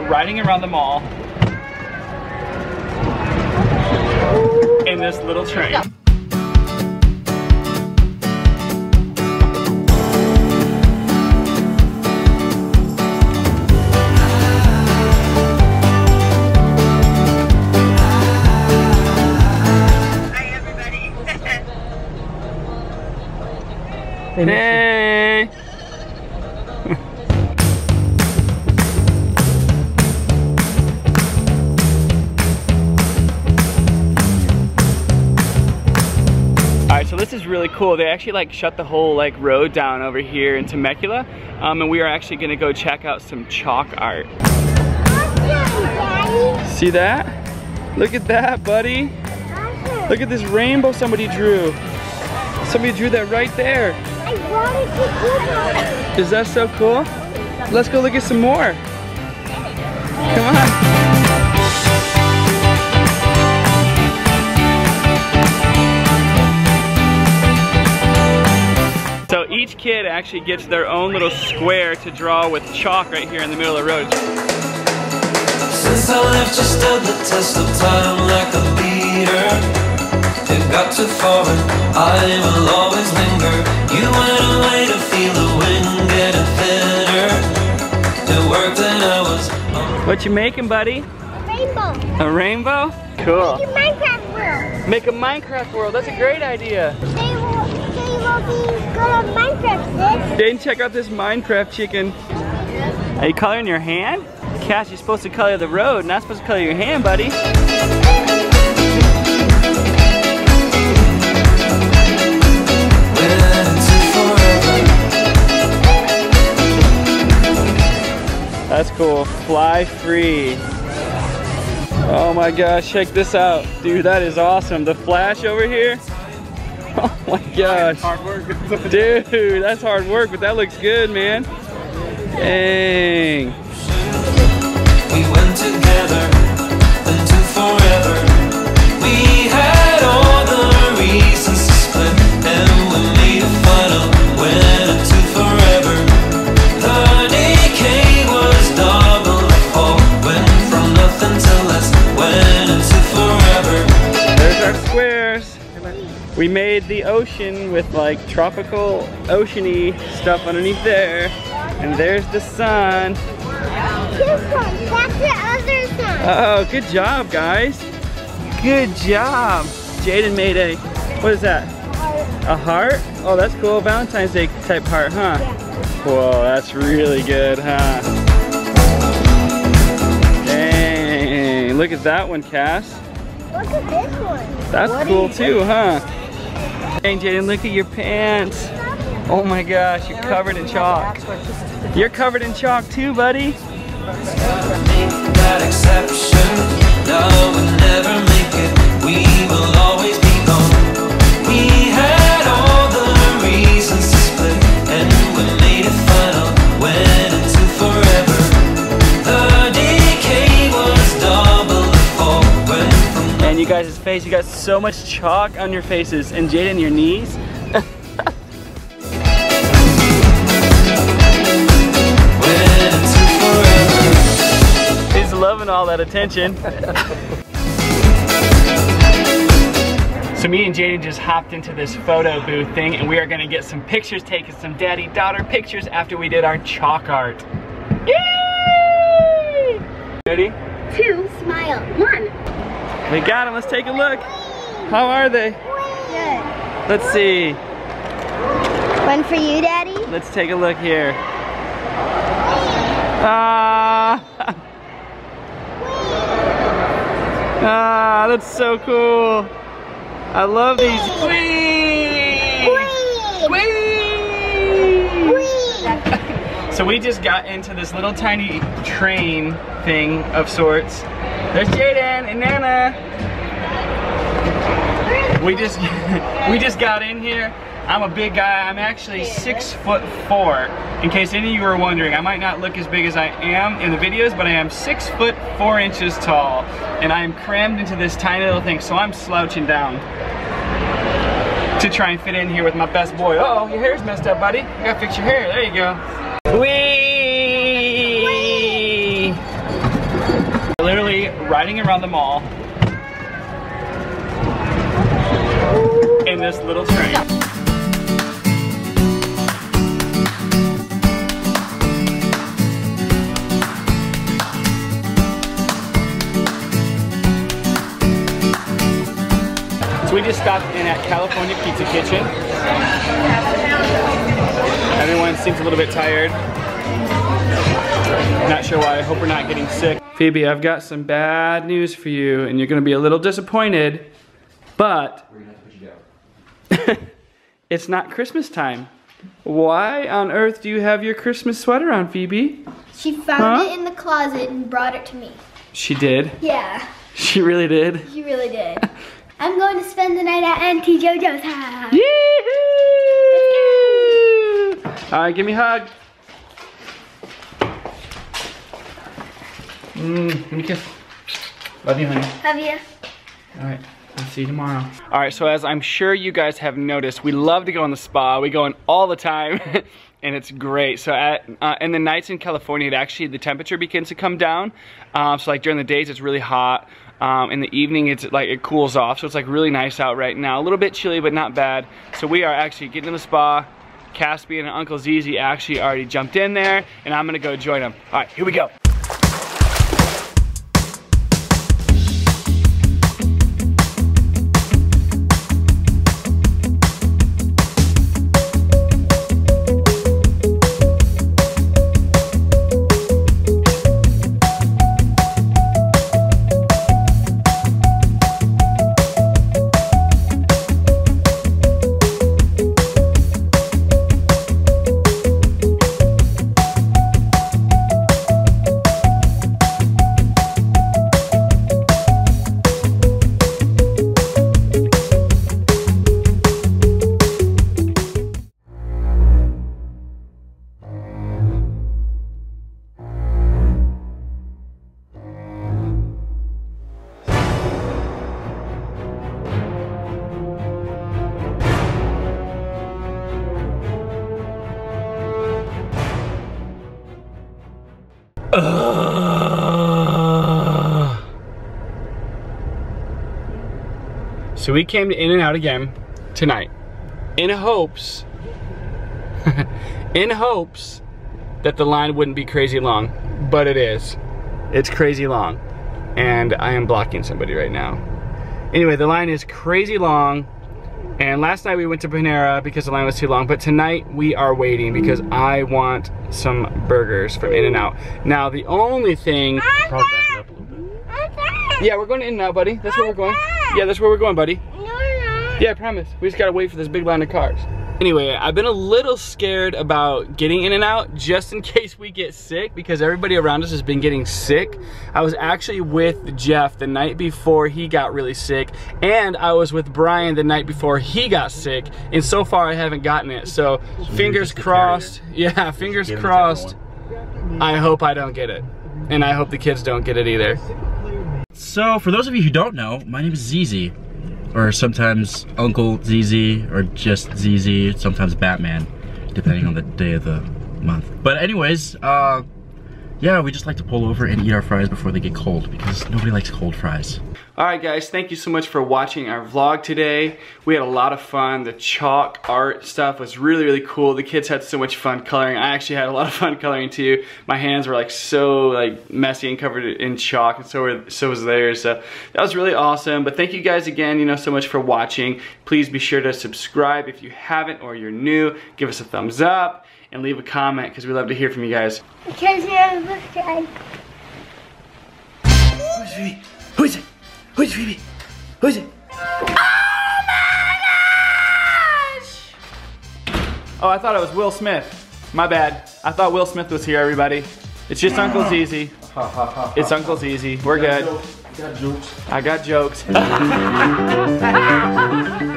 riding around the mall in this little train. Hey! Alright, so this is really cool. They actually like shut the whole like road down over here in Temecula, and we are actually gonna go check out some chalk art. Awesome, see that? Look at that, buddy. Awesome. Look at this rainbow somebody drew. Somebody drew that right there. I wanted to do that. Is that so cool? Let's go look at some more. Come on. So each kid actually gets their own little square to draw with chalk right here in the middle of the road. Since I left, you stood the test of time like a leader. It got too foreign, I will always linger. You went away to feel the wind getting thinner. The work that I was on. What you making, buddy? A rainbow. A rainbow? Cool. Make a Minecraft world. Make a Minecraft world, that's a great idea. They will be good at Minecraft, sis. Dayton, check out this Minecraft chicken. Are you coloring your hand? Cass, you're supposed to color the road, not supposed to color your hand, buddy. That's cool, fly free. Oh my gosh, check this out. Dude, that is awesome. The flash over here. Oh my gosh. Hard work. Dude, that's hard work, but that looks good, man. Dang. We went together into forever. We had all the reasons to split, and we made a funnel, went into forever. Squares. We made the ocean with like tropical oceany stuff underneath there, and there's the sun. That's the other sun. Oh, good job, guys! Good job. Jaden made a, what is that? A heart. A heart? Oh, that's cool. Valentine's Day type heart, huh? Yeah. Whoa, that's really good, huh? Dang! Look at that one, Cass. Look at this one. That's what cool too, huh? Hey Jaden, look at your pants. Oh my gosh, you're covered in chalk. You're covered in chalk too, buddy. You guys' face, you got so much chalk on your faces, and Jaden, your knees. He's loving all that attention. So me and Jaden just hopped into this photo booth thing, and we are gonna get some pictures taken, some daddy-daughter pictures after we did our chalk art. Yay! Ready? Two, smile, one. We got them, let's take a look. How are they? Good. Let's see. One for you, Daddy. Let's take a look here. Ah, that's so cool. I love these. Whee! So we just got into this little tiny train thing of sorts. There's Jaden and Nana. We just got in here. I'm a big guy. I'm actually 6'4". In case any of you are wondering, I might not look as big as I am in the videos, but I am 6'4" tall, and I am crammed into this tiny little thing, so I'm slouching down to try and fit in here with my best boy. Uh oh, your hair's messed up, buddy. You gotta fix your hair. There you go. Whee! riding around the mall in this little train. So we just stopped in at California Pizza Kitchen. Everyone seems a little bit tired. Not sure why, I hope we're not getting sick. Phoebe, I've got some bad news for you, and you're gonna be a little disappointed, but we're gonna have to put you down. It's not Christmas time. Why on earth do you have your Christmas sweater on, Phoebe? She found it in the closet and brought it to me. She did? Yeah. She really did? She really did. I'm going to spend the night at Auntie JoJo's house. Yee-hoo! Alright, give me a hug. Give me a kiss. Love you, honey. Love you. All right, I'll see you tomorrow. All right, so as I'm sure you guys have noticed, we love to go in the spa. We go in all the time, and it's great. So in the nights in California, it actually, the temperature begins to come down. So like during the days, it's really hot. In the evening, it's like it cools off. So it's like really nice out right now. A little bit chilly, but not bad. So we are actually getting in the spa. Caspian and Uncle Zizi actually already jumped in there, and I'm gonna go join them. All right, here we go. So we came to In-N-Out again tonight in hopes in hopes that the line wouldn't be crazy long, but it is. It's crazy long, and I am blocking somebody right now. Anyway, the line is crazy long, and last night we went to Panera because the line was too long, but tonight we are waiting because I want some burgers from In-N-Out. Now the only thing... Yeah, we're going to In-N-Out, buddy. That's where we're going. Yeah, that's where we're going, buddy. No, no. Yeah, I promise. We just gotta wait for this big line of cars. Anyway, I've been a little scared about getting In-N-Out just in case we get sick because everybody around us has been getting sick. I was actually with Jeff the night before he got really sick, and I was with Brian the night before he got sick, and so far I haven't gotten it. So fingers crossed. Yeah, fingers crossed. I hope I don't get it, and I hope the kids don't get it either. So, for those of you who don't know, my name is Zizi, or sometimes Uncle Zizi, or just Zizi, sometimes Batman, depending on the day of the month. But anyways, yeah, we just like to pull over and eat our fries before they get cold, because nobody likes cold fries. Alright guys, thank you so much for watching our vlog today. We had a lot of fun. The chalk art stuff was really, really cool. The kids had so much fun coloring. I actually had a lot of fun coloring too. My hands were like so like messy and covered in chalk, and so was theirs. So that was really awesome. But thank you guys again, you know, so much for watching. Please be sure to subscribe if you haven't or you're new. Give us a thumbs up and leave a comment because we love to hear from you guys. Because you're subscribed. Who is Phoebe? Who is it? Who is Phoebe? Who is it? Oh my gosh! Oh, I thought it was Will Smith. My bad. I thought Will Smith was here, everybody. It's just Uncle Zizi. It's Uncle Zizi. We're good. I got jokes. I got jokes.